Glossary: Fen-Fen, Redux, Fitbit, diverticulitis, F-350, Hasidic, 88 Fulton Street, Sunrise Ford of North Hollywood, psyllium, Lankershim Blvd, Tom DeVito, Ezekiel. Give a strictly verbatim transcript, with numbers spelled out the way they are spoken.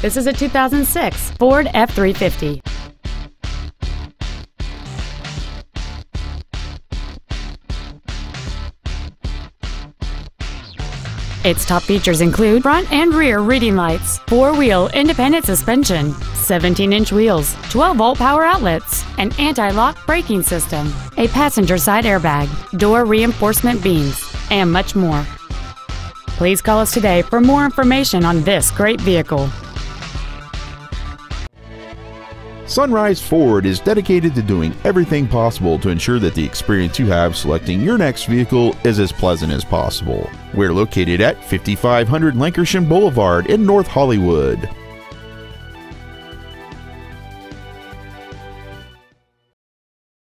This is a two thousand six Ford F three fifty. Its top features include front and rear reading lights, four-wheel independent suspension, seventeen-inch wheels, twelve-volt power outlets, an anti-lock braking system, a passenger side airbag, door reinforcement beams, and much more. Please call us today for more information on this great vehicle. Sunrise Ford is dedicated to doing everything possible to ensure that the experience you have selecting your next vehicle is as pleasant as possible. We're located at fifty-five hundred Lankershim Boulevard in North Hollywood.